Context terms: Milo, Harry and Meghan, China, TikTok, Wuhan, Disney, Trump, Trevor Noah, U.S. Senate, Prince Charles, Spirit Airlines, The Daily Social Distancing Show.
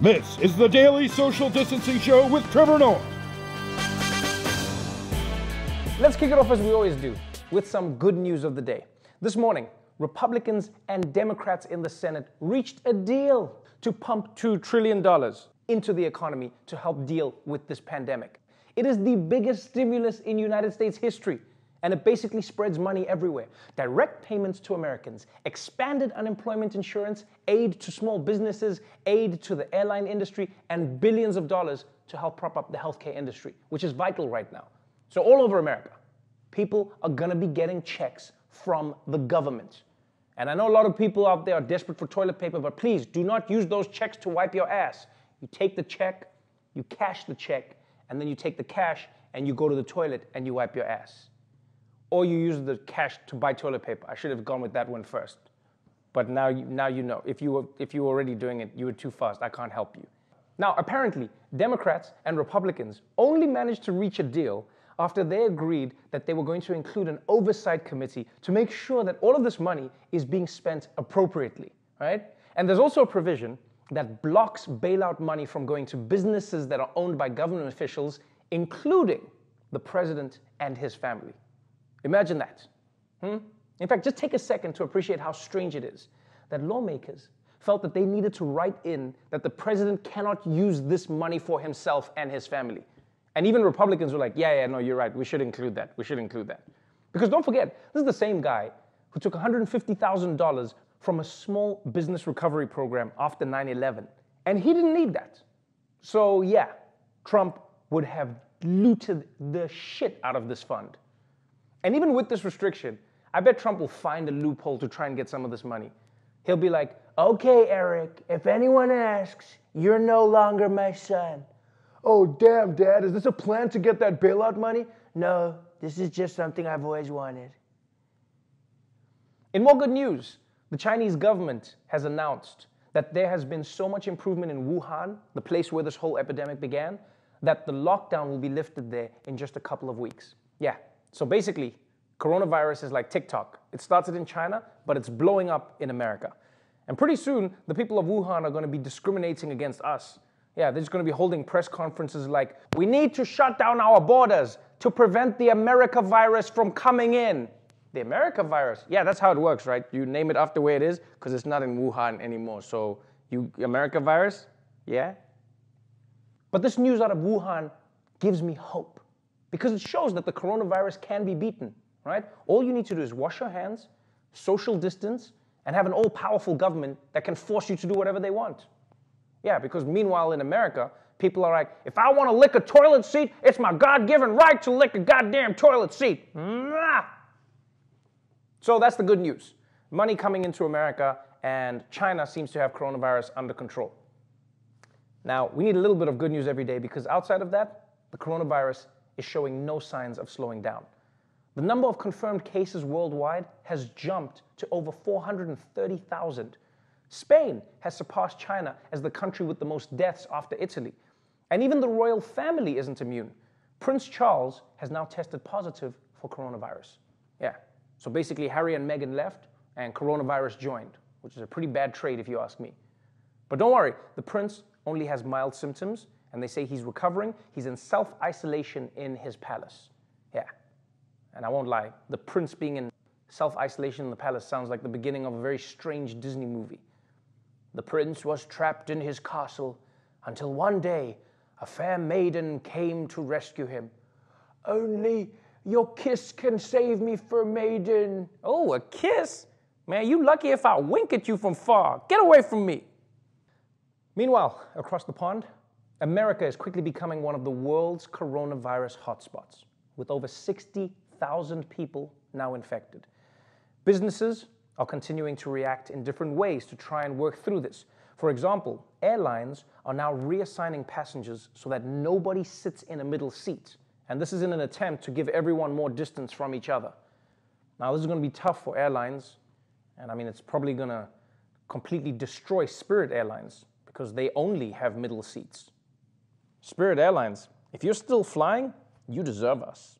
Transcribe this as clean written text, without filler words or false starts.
This is The Daily Social Distancing Show with Trevor Noah. Let's kick it off as we always do, with some good news of the day. This morning, Republicans and Democrats in the Senate reached a deal to pump $2 trillion into the economy to help deal with this pandemic. It is the biggest stimulus in United States history, and it basically spreads money everywhere. Direct payments to Americans, expanded unemployment insurance, aid to small businesses, aid to the airline industry, and billions of dollars to help prop up the healthcare industry, which is vital right now. So all over America, people are gonna be getting checks from the government. And I know a lot of people out there are desperate for toilet paper, but please do not use those checks to wipe your ass. You take the check, you cash the check, and then you take the cash and you go to the toilet and you wipe your ass. Or you use the cash to buy toilet paper. I should have gone with that one first. But now you know. If you were already doing it, you were too fast. I can't help you. Now, apparently, Democrats and Republicans only managed to reach a deal after they agreed that they were going to include an oversight committee to make sure that all of this money is being spent appropriately, right? And there's also a provision that blocks bailout money from going to businesses that are owned by government officials, including the president and his family. Imagine that. In fact, just take a second to appreciate how strange it is that lawmakers felt that they needed to write in that the president cannot use this money for himself and his family. And even Republicans were like, yeah, no, you're right. We should include that. We should include that. Because don't forget, this is the same guy who took $150,000 from a small business recovery program after 9/11. And he didn't need that. So yeah, Trump would have looted the shit out of this fund. And even with this restriction, I bet Trump will find a loophole to try and get some of this money. He'll be like, okay, Eric, if anyone asks, you're no longer my son. Oh, damn, Dad, is this a plan to get that bailout money? No, this is just something I've always wanted. In more good news, the Chinese government has announced that there has been so much improvement in Wuhan, the place where this whole epidemic began, that the lockdown will be lifted there in just a couple of weeks. Yeah. So basically, coronavirus is like TikTok. It started in China, but it's blowing up in America. And pretty soon, the people of Wuhan are going to be discriminating against us. Yeah, they're just going to be holding press conferences like, we need to shut down our borders to prevent the America virus from coming in. The America virus? Yeah, that's how it works, right? You name it after where it is, because it's not in Wuhan anymore. So, America virus? Yeah? But this news out of Wuhan gives me hope, because it shows that the coronavirus can be beaten, right? All you need to do is wash your hands, social distance, and have an all-powerful government that can force you to do whatever they want. Yeah, because meanwhile in America, people are like, if I want to lick a toilet seat, it's my God-given right to lick a goddamn toilet seat. Mwah! So that's the good news. Money coming into America, and China seems to have coronavirus under control. Now, we need a little bit of good news every day, because outside of that, the coronavirus is showing no signs of slowing down. The number of confirmed cases worldwide has jumped to over 430,000. Spain has surpassed China as the country with the most deaths after Italy. And even the royal family isn't immune. Prince Charles has now tested positive for coronavirus. Yeah, so basically Harry and Meghan left and coronavirus joined, which is a pretty bad trade if you ask me. But don't worry, the prince only has mild symptoms, and they say he's recovering. He's in self-isolation in his palace. Yeah. And I won't lie, the prince being in self-isolation in the palace sounds like the beginning of a very strange Disney movie. The prince was trapped in his castle until one day a fair maiden came to rescue him. Only your kiss can save me from maiden. Oh, a kiss? Man, you lucky if I wink at you from far. Get away from me. Meanwhile, across the pond, America is quickly becoming one of the world's coronavirus hotspots, with over 60,000 people now infected. Businesses are continuing to react in different ways to try and work through this. For example, airlines are now reassigning passengers so that nobody sits in a middle seat. And this is in an attempt to give everyone more distance from each other. Now, this is going to be tough for airlines. And I mean, it's probably going to completely destroy Spirit Airlines, because they only have middle seats. Spirit Airlines, if you're still flying, you deserve us.